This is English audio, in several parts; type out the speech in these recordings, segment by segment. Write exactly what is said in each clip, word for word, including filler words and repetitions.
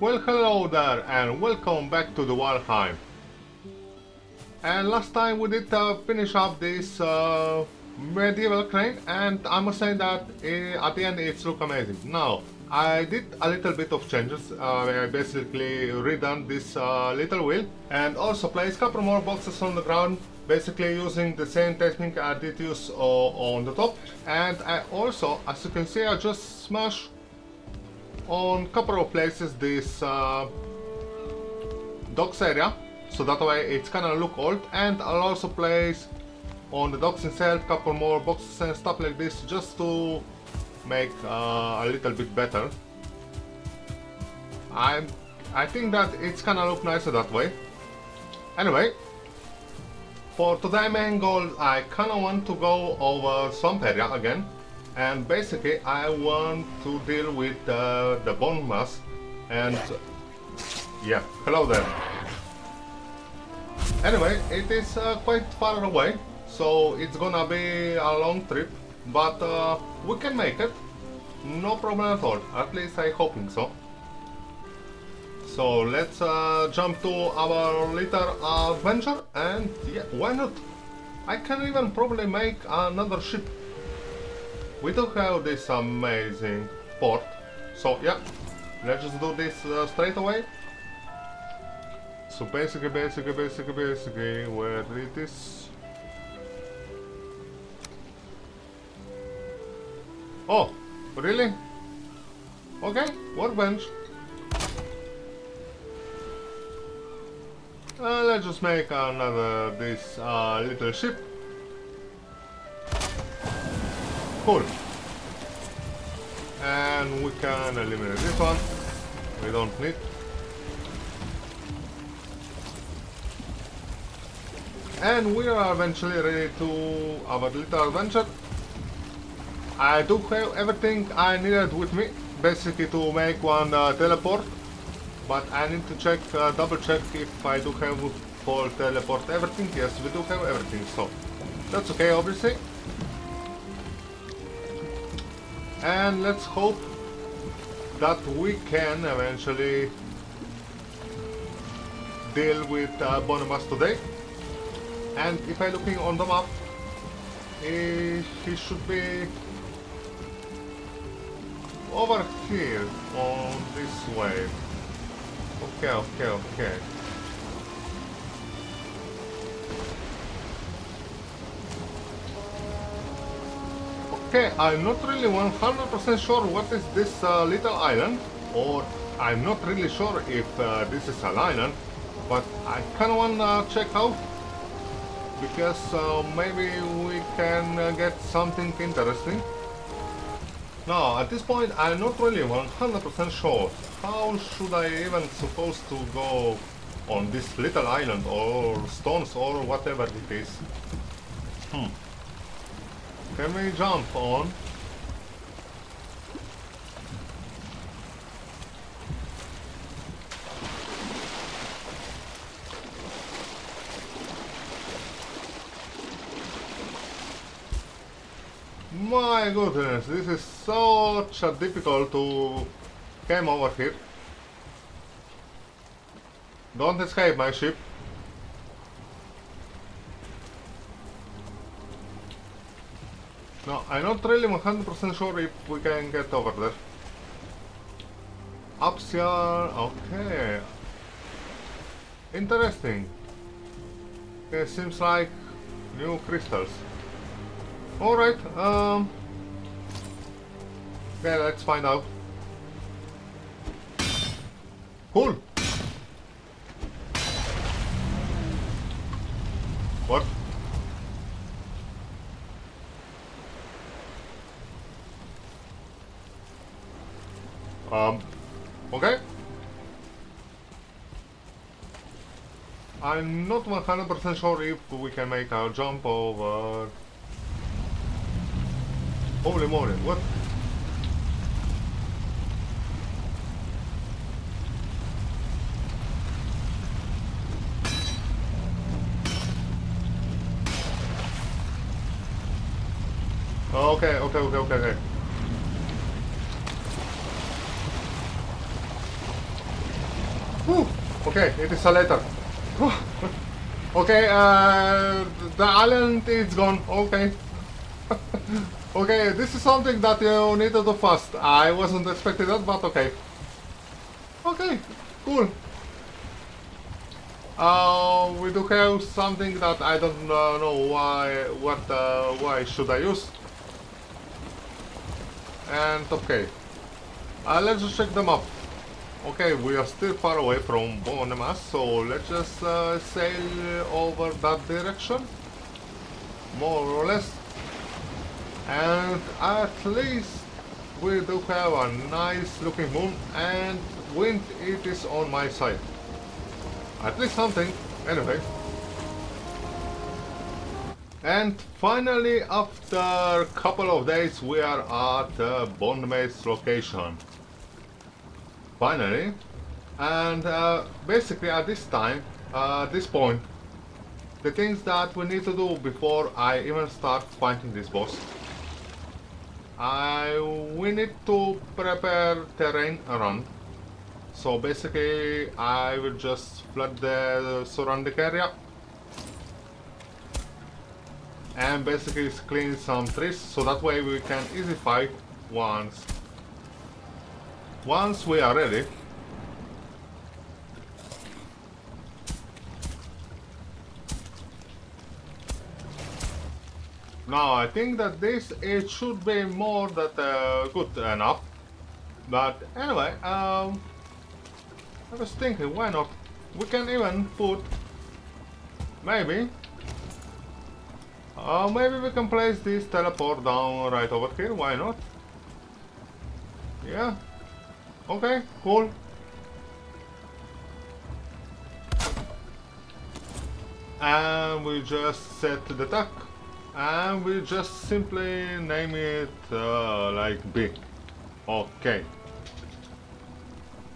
Well, hello there and welcome back to the Valheim. And last time we did uh, finish up this uh, medieval crane, and I must say that it, at the end it looked amazing. Now, I did a little bit of changes. uh, I basically redone this uh, little wheel and also placed a couple more boxes on the ground, basically using the same technique I did use uh, on the top. And I also, as you can see, I just smashed on couple of places this uh, docks area, so that way it's gonna look old. And I'll also place on the docks itself couple more boxes and stuff like this, just to make uh, a little bit better. I'm I think that it's gonna look nicer that way. Anyway, for today's main goal, I kinda want to go over swamp area again. And basically, I want to deal with uh, the Bonemass, and yeah, hello there. Anyway, it is uh, quite far away, so it's gonna be a long trip, but uh, we can make it, no problem at all. At least I'm hoping so. So let's uh, jump to our little adventure, and yeah, why not? I can even probably make another ship. We do have this amazing port, so yeah, let's just do this uh, straight away. So basically, basically, basically, basically, where it is? Oh, really? Okay, workbench. Uh, let's just make another this uh, little ship. Cool. And we can eliminate this one. We don't need. And we are eventually ready to our little adventure. I do have everything I needed with me, basically, to make one uh, teleport. But I need to check, uh, double check if I do have for teleport everything. Yes, we do have everything, so that's okay, obviously. And let's hope that we can eventually deal with uh, Bonemass today. And if I'm looking on the map, he, he should be over here on this way. Okay, okay, okay. Okay, I'm not really one hundred percent sure what is this uh, little island, or I'm not really sure if uh, this is an island, but I kinda wanna check out, because uh, maybe we can uh, get something interesting. Now, at this point, I'm not really one hundred percent sure. How should I even supposed to go on this little island, or stones, or whatever it is? Hmm. Can we jump on? My goodness, this is such a difficult to come over here. Don't escape my ship. No, I'm not really one hundred percent sure if we can get over there. Ups here, okay. Interesting. It seems like new crystals. Alright, um... okay, let's find out. Cool! What? Um, okay. I'm not one hundred percent sure if we can make our jump over. Holy moly, what? Okay, okay, okay, okay, okay. Whew. Okay, it is a letter. Okay, uh, the island is gone. Okay. Okay, this is something that you need to do fast. I wasn't expecting that, but okay. Okay, cool. Uh, we do have something that I don't uh, know why. What? Uh, why should I use? And okay, uh, let's just check them up. Okay, we are still far away from Bonemass, so let's just uh, sail over that direction, more or less. And at least we do have a nice looking moon, and wind it is on my side. At least something, anyway. And finally, after a couple of days, we are at the Bonemass location. Finally. And uh, basically at this time, uh, this point, the things that we need to do before I even start fighting this boss. I we need to prepare terrain around. So basically, I will just flood the surrounding area and basically clean some trees, so that way we can easily fight once once we are ready. Now I think that this it should be more than uh, good enough, but anyway, um, I was thinking, why not? We can even put maybe Uh, maybe we can place this teleport down right over here, why not? Yeah. Okay, cool. And we just set the tag. And we just simply name it uh, like B. Okay.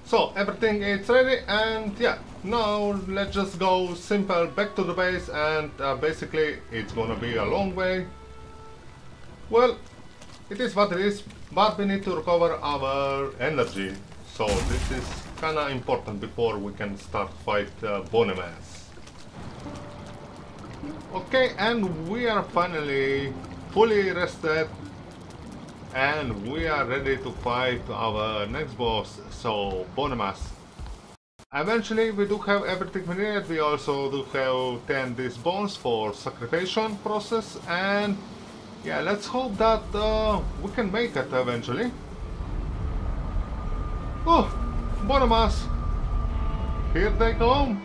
So, everything is ready, and yeah, now let's just go simple back to the base, and uh, basically it's gonna be a long way. Well, it is what it is, but we need to recover our energy, so this is kinda important before we can start fight uh, Bonemass. Okay, and we are finally fully rested. And we are ready to fight our next boss, so Bonemass. Eventually we do have everything we need. We also do have ten these bones for sacrification process, and yeah, let's hope that uh, we can make it eventually. Oh, Bonemass! Here they come!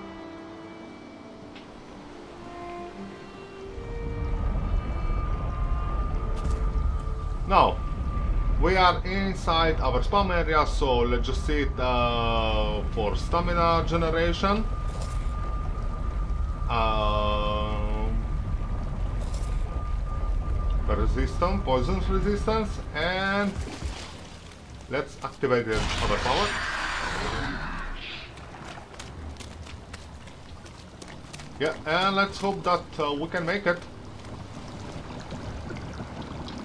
Now we are inside our spam area, so let's just see it uh, for stamina generation. Uh, resistance, poison resistance, and let's activate the other power. Yeah, and let's hope that uh, we can make it.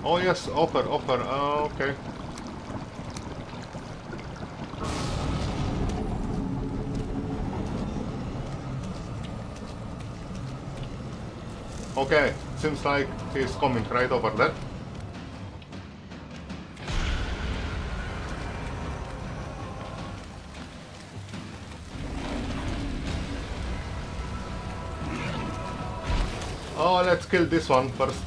Oh yes, offer, offer, uh, okay. Okay, seems like he's coming right over there. Oh, let's kill this one first.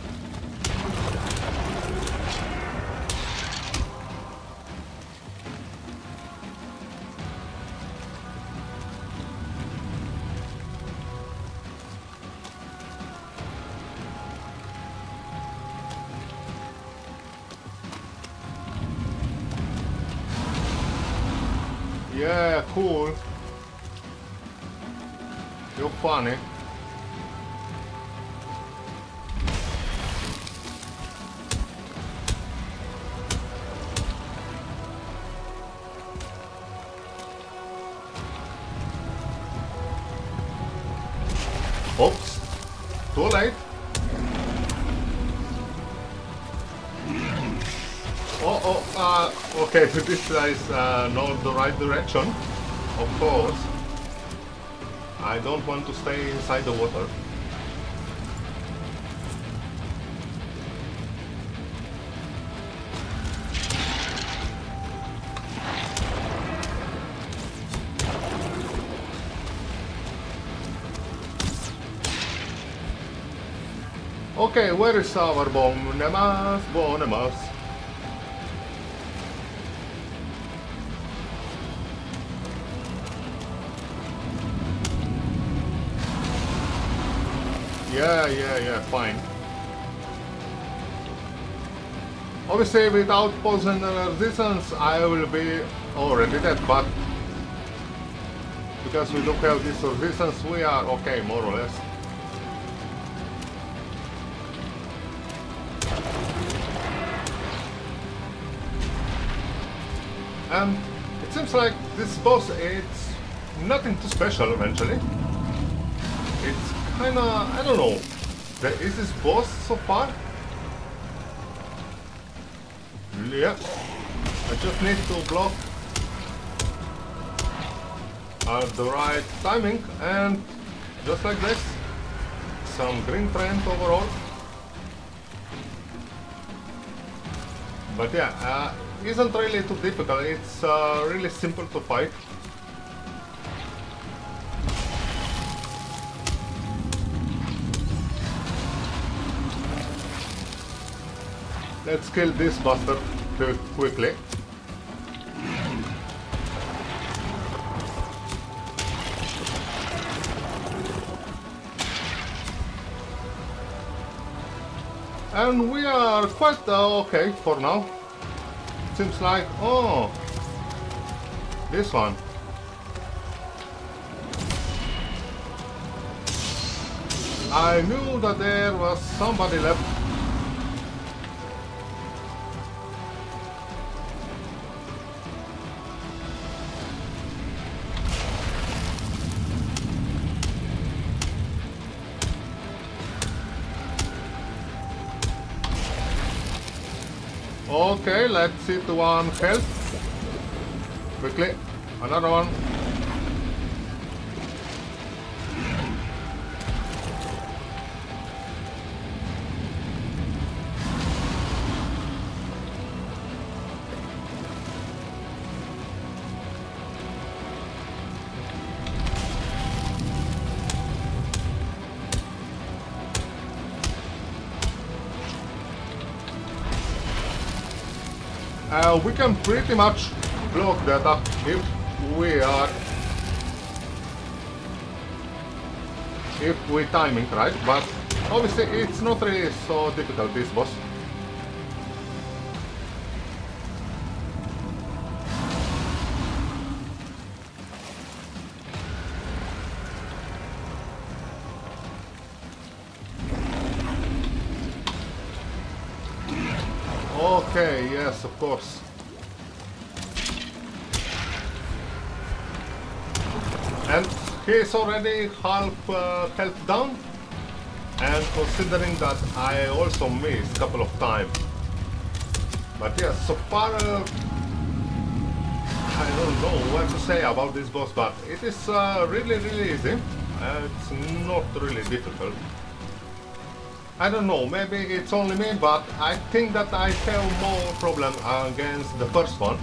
Yeah, cool. You're funny. Oops. Too late. Oh, oh, uh, okay, this is uh, not the right direction, of course. I don't want to stay inside the water. Okay, where is our Bonemass? Bonemass. Yeah, yeah, yeah, fine. Obviously, without poison resistance, I will be already dead, but because we don't have this resistance, we are okay, more or less. And it seems like this boss is nothing too special eventually. It's kinda, I don't know, the easiest boss so far. Yeah, I just need to block at the right timing and just like this, some green trend overall. But yeah, uh, isn't really too difficult, it's uh, really simple to fight. Let's kill this bastard quickly. And we are quite uh, okay for now. Seems like, oh, this one. I knew that there was somebody left. Okay, let's see to one health. Quickly, another one. Uh, we can pretty much block that up if we are, if we time it right, but obviously it's not really so difficult, this boss. Okay, yes, of course. And he's already half uh, health down. And considering that I also missed a couple of times. But yes, yeah, so far, uh, I don't know what to say about this boss, but it is uh, really, really easy. Uh, it's not really difficult. I don't know, maybe it's only me, but I think that I have more problem against the first one.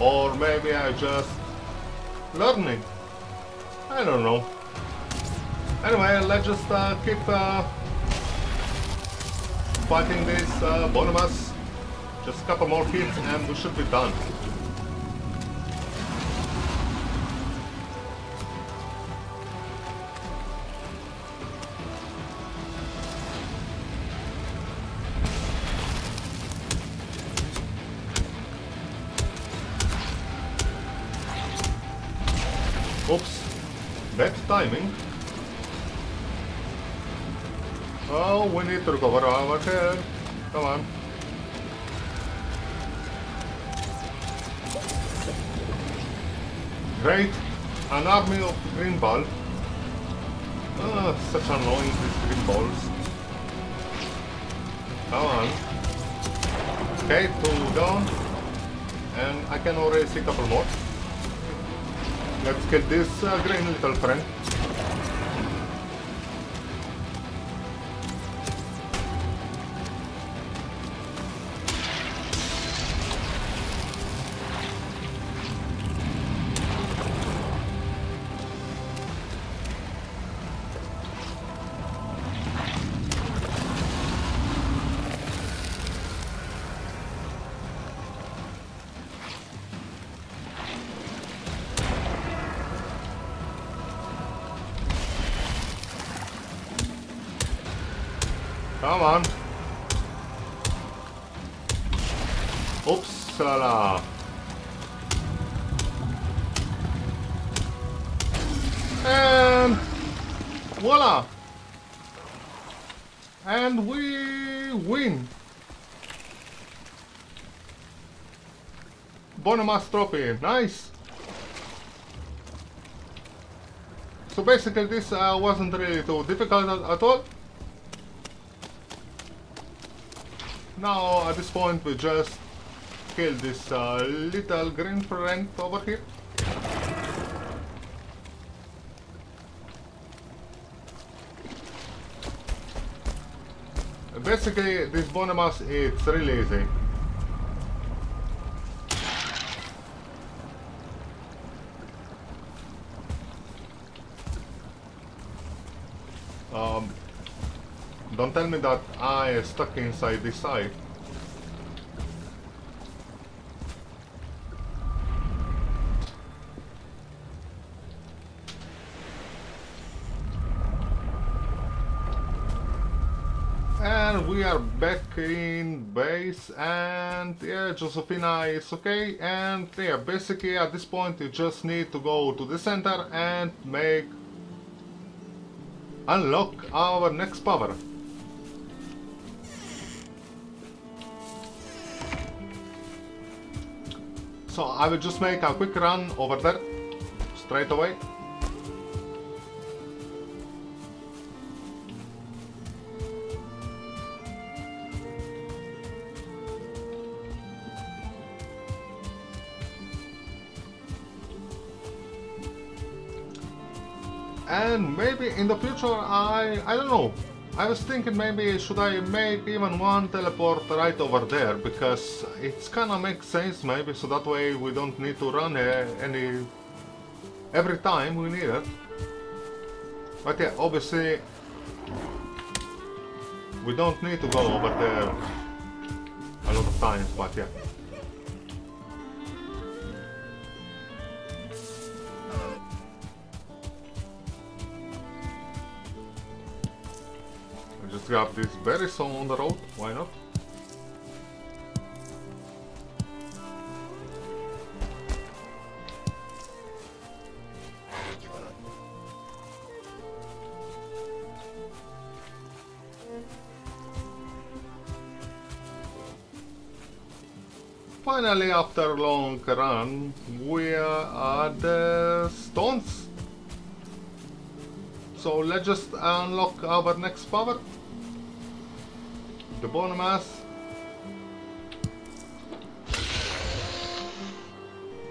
Or maybe I just learning. I don't know. Anyway, let's just uh, keep uh, fighting this uh, Bonemass. Just a couple more hits and we should be done. Oops, bad timing. Oh, we need to recover our health. Come on. Great, an army of green balls. Oh, such annoying, these green balls. Come on. Okay, two down. And I can already see a couple more. Let's get this uh, green little friend. Come on. Uppsala. And voila. And we win. Bonemass trophy. Nice. So basically this uh, wasn't really too difficult at, at all. Now, at this point, we just kill this uh, little green friend over here. Basically, this Bonemass, it's really easy. Um, Don't tell me that I am stuck inside this side. And we are back in base, and yeah, Josephina is okay, and yeah, basically at this point you just need to go to the center and make... unlock our next power. So I will just make a quick run over there, straight away. And maybe in the future, I, I don't know, I was thinking maybe should I make even one teleport right over there, because it's kinda makes sense maybe, so that way we don't need to run uh, any, every time we need it. But yeah, obviously, we don't need to go over there a lot of times, but yeah. Grab this very soon on the road, why not? Finally, after a long run, we are at the stones. So let's just unlock our next power. The Bonemass.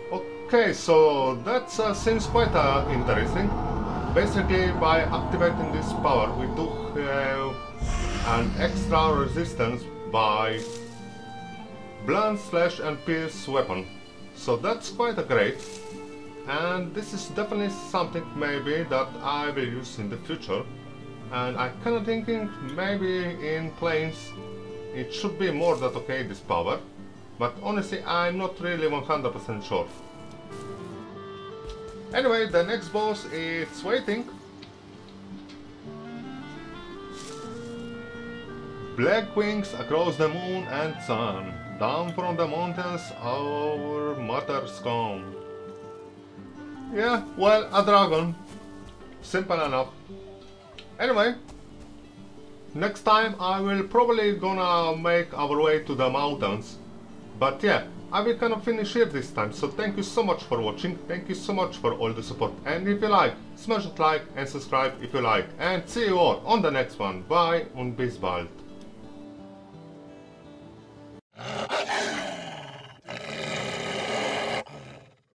Okay, so that uh, seems quite uh, interesting. Basically, by activating this power, we do have an extra resistance by blunt, slash, and pierce weapon. So that's quite a great, and this is definitely something maybe that I will use in the future. And I'm kinda thinking maybe in planes it should be more that okay, this power, but honestly I'm not really one hundred percent sure. Anyway, the next boss is waiting. Black wings across the moon and sun, down from the mountains our mothers come. Yeah, well, a dragon. Simple enough. Anyway, next time I will probably gonna make our way to the mountains, but yeah, I will kind of finish here this time, so thank you so much for watching, thank you so much for all the support, and if you like, smash that like and subscribe if you like, and see you all on the next one, bye und bis bald.